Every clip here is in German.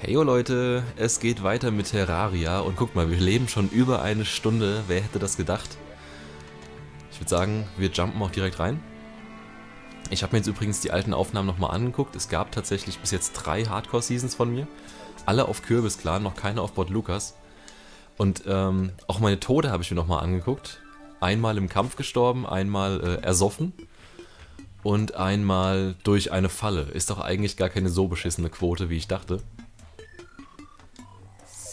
Heyo Leute, es geht weiter mit Terraria und guck mal, wir leben schon über eine Stunde, wer hätte das gedacht? Ich würde sagen, wir jumpen auch direkt rein. Ich habe mir jetzt übrigens die alten Aufnahmen nochmal angeguckt, es gab tatsächlich bis jetzt 3 Hardcore-Seasons von mir, alle auf Kürbis Clan, noch keine auf Bot Lukas. Und auch meine Tode habe ich mir nochmal angeguckt, einmal im Kampf gestorben, einmal ersoffen. Und einmal durch eine Falle. Ist doch eigentlich gar keine so beschissene Quote, wie ich dachte.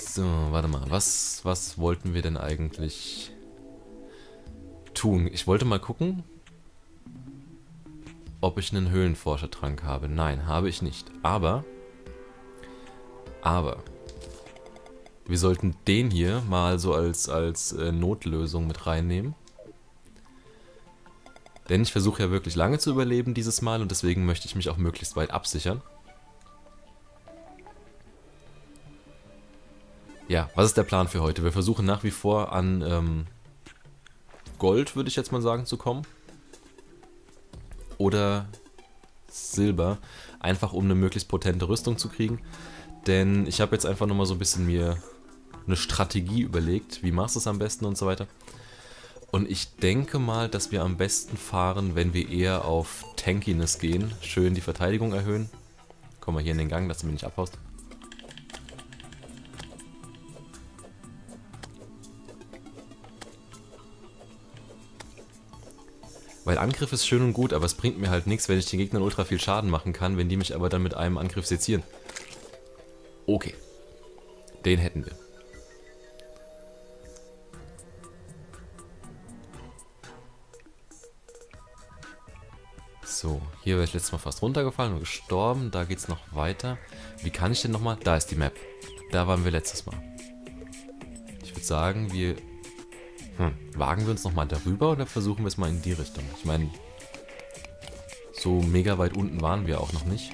So, warte mal. Was wollten wir denn eigentlich tun? Ich wollte mal gucken, ob ich einen Höhlenforschertrank habe. Nein, habe ich nicht. Aber wir sollten den hier mal so als Notlösung mit reinnehmen. Denn ich versuche ja wirklich lange zu überleben dieses Mal und deswegen möchte ich mich auch möglichst weit absichern. Ja, was ist der Plan für heute? Wir versuchen nach wie vor an Gold, würde ich jetzt mal sagen, zu kommen. Oder Silber. Einfach um eine möglichst potente Rüstung zu kriegen. Denn ich habe jetzt einfach nochmal so ein bisschen mir eine Strategie überlegt. Wie machst du es am besten und so weiter. Und ich denke mal, dass wir am besten fahren, wenn wir eher auf Tankiness gehen. Schön die Verteidigung erhöhen. Komm mal hier in den Gang, dass du mich nicht abhaust. Weil Angriff ist schön und gut, aber es bringt mir halt nichts, wenn ich den Gegnern ultra viel Schaden machen kann, wenn die mich aber dann mit einem Angriff sezieren. Okay. Den hätten wir. So, hier wäre ich letztes Mal fast runtergefallen und gestorben. Da geht's noch weiter. Wie kann ich denn nochmal? Da ist die Map. Da waren wir letztes Mal. Ich würde sagen, wir... wagen wir uns nochmal darüber oder versuchen wir es mal in die Richtung? Ich meine, so mega weit unten waren wir auch noch nicht.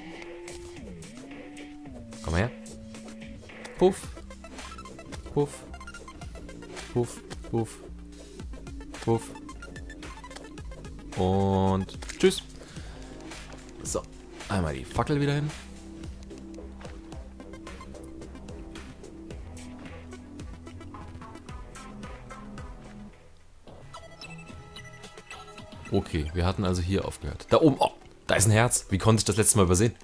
Komm her. Puff. Puff. Puff. Puff. Puff. Und tschüss. So, einmal die Fackel wieder hin. Okay, wir hatten also hier aufgehört. Da oben, oh, da ist ein Herz. Wie konnte ich das letzte Mal übersehen?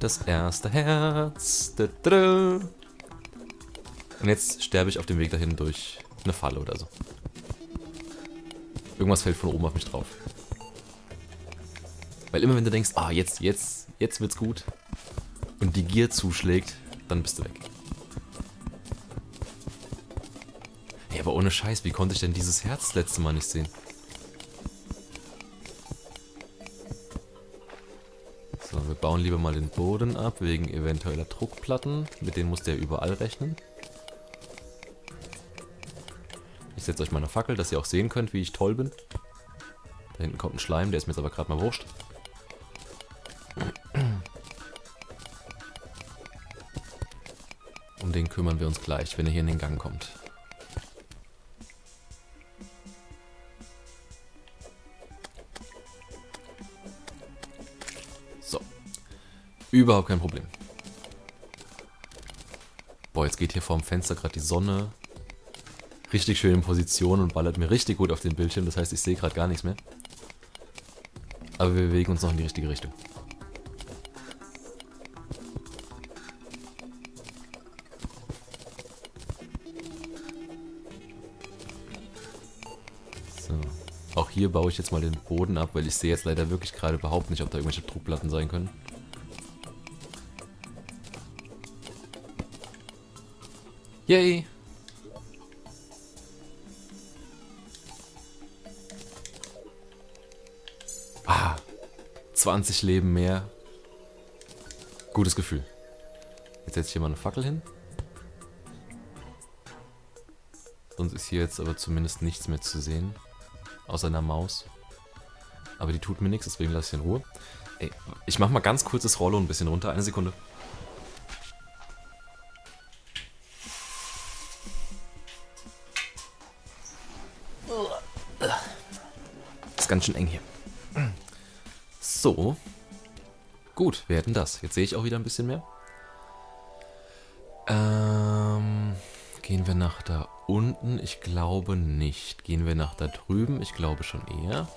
Das erste Herz. Und jetzt sterbe ich auf dem Weg dahin durch eine Falle oder so. Irgendwas fällt von oben auf mich drauf. Weil immer wenn du denkst, ah, jetzt wird's gut und die Gier zuschlägt, dann bist du weg. Hey, aber ohne Scheiß, wie konnte ich denn dieses Herz das letzte Mal nicht sehen? So, wir bauen lieber mal den Boden ab, wegen eventueller Druckplatten. Mit denen musst du ja überall rechnen. Ich setze euch mal eine Fackel, dass ihr auch sehen könnt, wie ich toll bin. Da hinten kommt ein Schleim, der ist mir jetzt aber gerade mal wurscht. Um den kümmern wir uns gleich, wenn er hier in den Gang kommt. So. Überhaupt kein Problem. Boah, jetzt geht hier vorm Fenster gerade die Sonne. Richtig schön in Position und ballert mir richtig gut auf den Bildschirm. Das heißt, ich sehe gerade gar nichts mehr. Aber wir bewegen uns noch in die richtige Richtung. So. Auch hier baue ich jetzt mal den Boden ab, weil ich sehe jetzt leider wirklich gerade überhaupt nicht, ob da irgendwelche Druckplatten sein können. Yay! Ah, 20 Leben mehr. Gutes Gefühl. Jetzt setze ich hier mal eine Fackel hin. Sonst ist hier jetzt aber zumindest nichts mehr zu sehen. Außer einer Maus. Aber die tut mir nichts, deswegen lasse ich sie in Ruhe. Ey, ich mache mal ganz kurz das Rollo ein bisschen runter. Eine Sekunde. Ist ganz schön eng hier. So, Gut, wir hätten das. Jetzt sehe ich auch wieder ein bisschen mehr. Gehen wir nach da unten? Ich glaube nicht. Gehen wir nach da drüben? Ich glaube schon eher.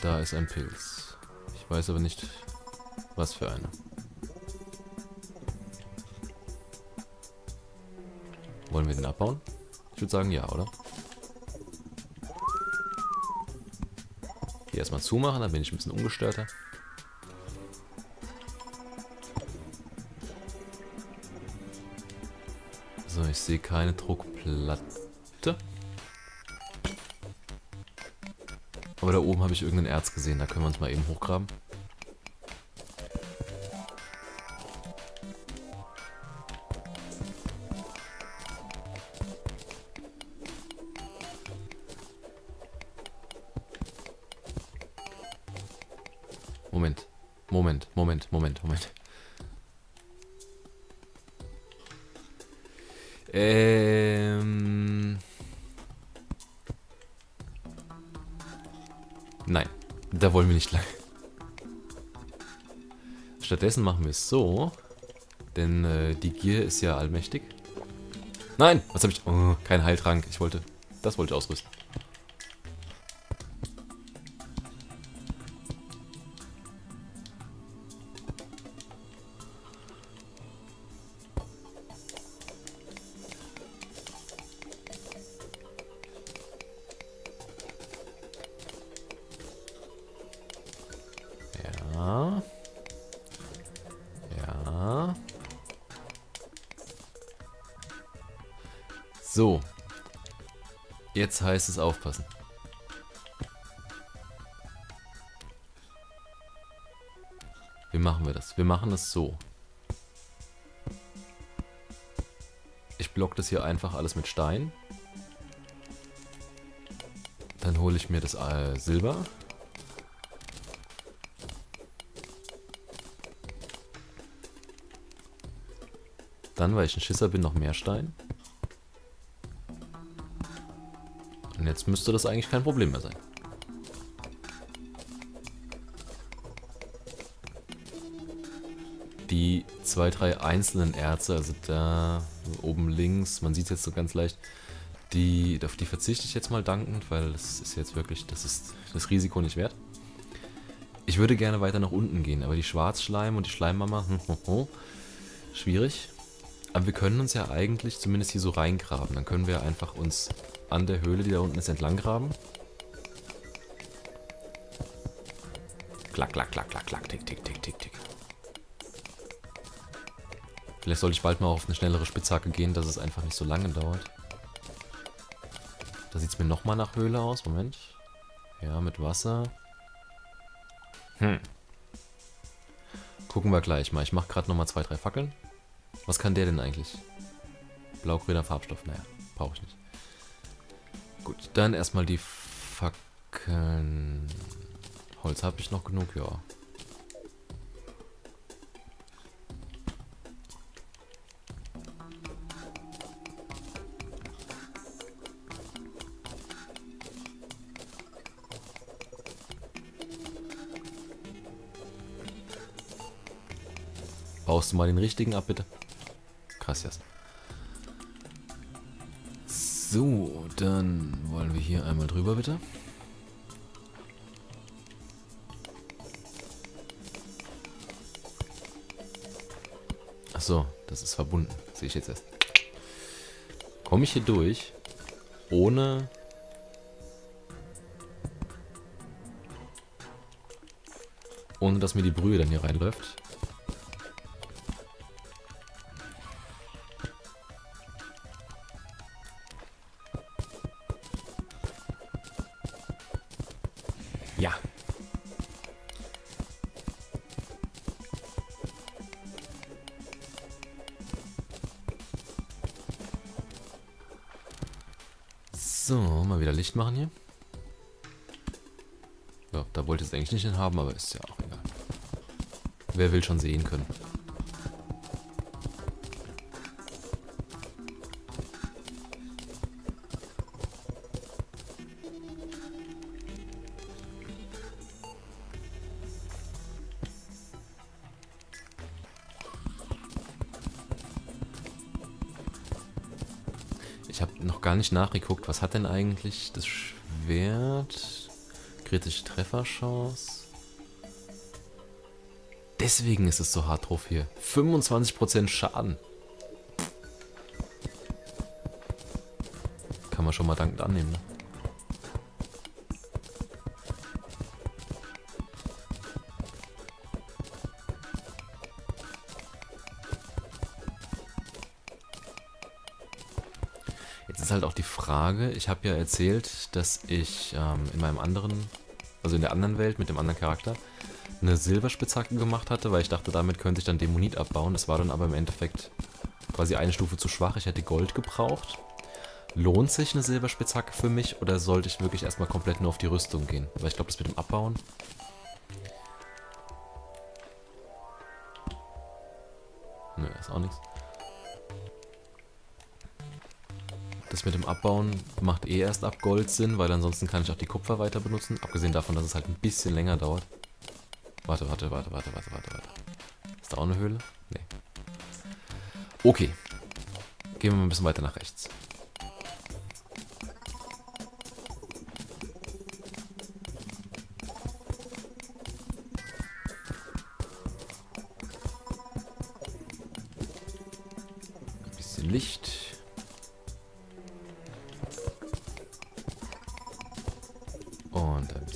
Da ist ein Pilz. Ich weiß aber nicht, was für eine. Wollen wir den abbauen? Ich würde sagen ja, oder? Hier erstmal zumachen, dann bin ich ein bisschen ungestörter. So, ich sehe keine Druckplatte. Aber da oben habe ich irgendein Erz gesehen, da können wir uns mal eben hochgraben. Moment. Nein, da wollen wir nicht lang. Stattdessen machen wir es so, denn die Gier ist ja allmächtig. Nein, was habe ich? Oh, kein Heiltrank. Das wollte ich ausrüsten. So, jetzt heißt es aufpassen. Wie machen wir das? Wir machen es so. Ich blocke das hier einfach alles mit Stein. Dann hole ich mir das Silber. Dann, weil ich ein Schisser bin, noch mehr Stein. Und jetzt müsste das eigentlich kein Problem mehr sein. Die zwei, drei einzelnen Erze, also da oben links, man sieht es jetzt so ganz leicht, auf die verzichte ich jetzt mal dankend, weil das ist jetzt wirklich, das ist das Risiko nicht wert. Ich würde gerne weiter nach unten gehen, aber die Schwarzschleim und die Schleimmama, schwierig. Aber wir können uns ja eigentlich zumindest hier so reingraben, dann können wir einfach uns an der Höhle, die da unten ist, entlang graben. Klack, klack, klack, klack, klack, tick, tick, tick, tick, tick. Vielleicht sollte ich bald mal auf eine schnellere Spitzhacke gehen, dass es einfach nicht so lange dauert. Da sieht es mir nochmal nach Höhle aus. Moment. Ja, mit Wasser. Gucken wir gleich mal. Ich mache gerade nochmal 2, 3 Fackeln. Was kann der denn eigentlich? Blaugrüner Farbstoff. Naja, brauche ich nicht. Gut, dann erstmal die Fackeln. Holz habe ich noch genug, ja. Baust du mal den richtigen ab, bitte? Krass, yes. So, dann wollen wir hier einmal drüber, bitte. Achso, das ist verbunden. Sehe ich jetzt erst. Komme ich hier durch, ohne... ohne, dass mir die Brühe dann hier reinläuft? Ja. So, mal wieder Licht machen hier. Ja, da wollte ich es eigentlich nicht hin haben, aber ist ja auch egal. Wer will schon sehen können. Ich habe noch gar nicht nachgeguckt, was hat denn eigentlich das Schwert? Kritische Trefferchance. Deswegen ist es so hart drauf hier. 25% Schaden. Kann man schon mal dankend annehmen, ne? Ist halt auch die Frage, ich habe ja erzählt, dass ich in meinem anderen, also in der anderen Welt mit dem anderen Charakter, eine Silberspitzhacke gemacht hatte, weil ich dachte, damit könnte ich dann Dämonit abbauen. Das war dann aber im Endeffekt quasi eine Stufe zu schwach, ich hätte Gold gebraucht. Lohnt sich eine Silberspitzhacke für mich oder sollte ich wirklich erstmal komplett nur auf die Rüstung gehen? Weil ich glaube, das mit dem Abbauen... Nö, ist auch nichts. Das mit dem Abbauen macht eh erst ab Gold Sinn, weil ansonsten kann ich auch die Kupfer weiter benutzen. Abgesehen davon, dass es halt ein bisschen länger dauert. Warte. Ist da auch eine Höhle? Nee. Okay. Gehen wir mal ein bisschen weiter nach rechts. Ein bisschen Licht.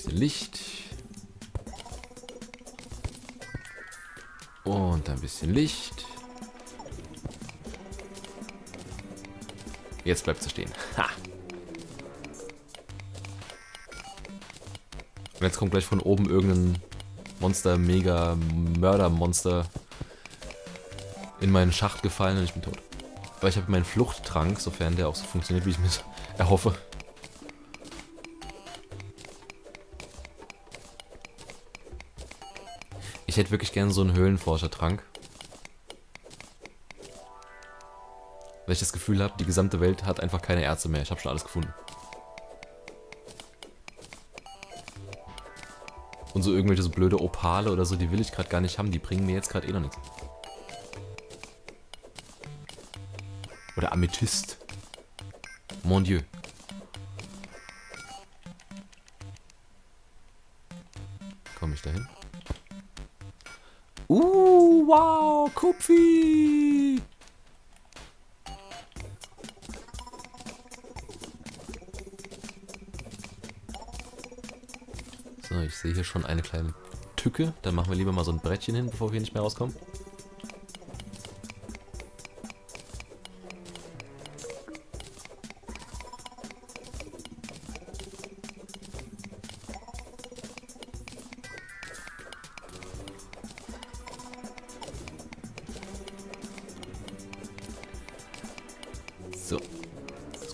Licht und ein bisschen Licht. Jetzt bleibt es stehen. Ha! Und jetzt kommt gleich von oben irgendein Monster, mega Mördermonster in meinen Schacht gefallen und ich bin tot. Weil ich habe meinen Fluchttrank, sofern der auch so funktioniert, wie ich mir erhoffe. Ich hätte wirklich gerne so einen Höhlenforschertrank. Weil ich das Gefühl habe, die gesamte Welt hat einfach keine Ärzte mehr. Ich habe schon alles gefunden. Und so irgendwelche so blöde Opale oder so, die will ich gerade gar nicht haben. Die bringen mir jetzt gerade eh noch nichts. Oder Amethyst. Mon Dieu. Komme ich da hin? Wow, Kupfi! So, ich sehe hier schon eine kleine Tücke. Dann machen wir lieber mal so ein Brettchen hin, bevor wir hier nicht mehr rauskommen.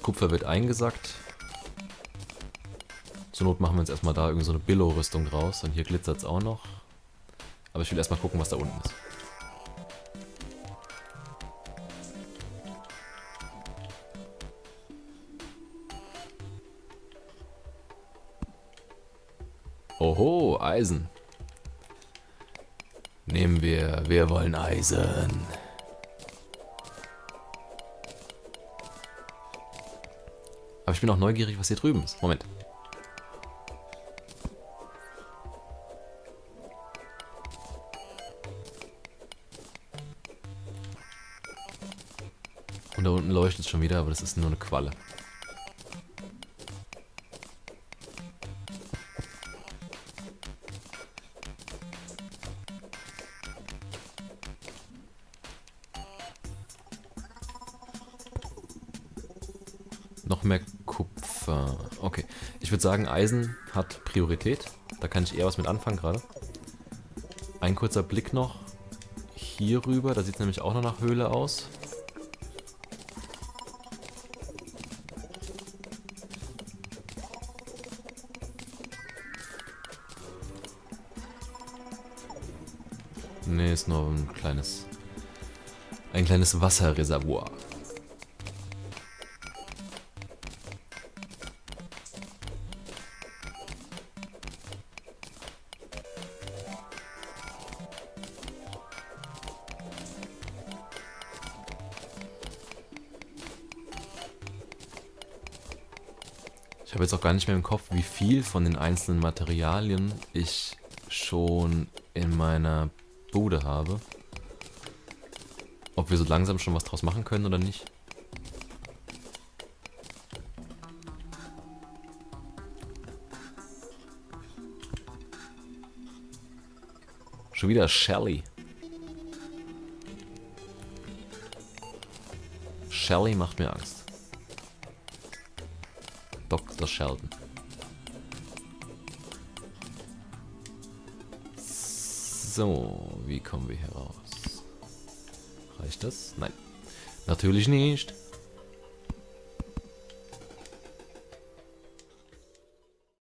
Kupfer wird eingesackt. Zur Not machen wir uns erstmal da irgendwie so eine Billo-Rüstung draus. Und hier glitzert es auch noch. Aber ich will erstmal gucken, was da unten ist. Oho, Eisen. Nehmen wir. Wir wollen Eisen. Aber ich bin auch neugierig, was hier drüben ist. Moment. Und da unten leuchtet es schon wieder, aber das ist nur eine Qualle. Noch mehr Kupfer. Okay. Ich würde sagen, Eisen hat Priorität. Da kann ich eher was mit anfangen gerade. Ein kurzer Blick noch hier rüber. Da sieht es nämlich auch noch nach Höhle aus. Ne, ist nur ein kleines. Ein kleines Wasserreservoir. Ich habe jetzt auch gar nicht mehr im Kopf, wie viel von den einzelnen Materialien ich schon in meiner Bude habe. Ob wir so langsam schon was draus machen können oder nicht. Schon wieder Shelly. Shelly macht mir Angst. Dr. Shelton. So, wie kommen wir hier raus? Reicht das? Nein. Natürlich nicht.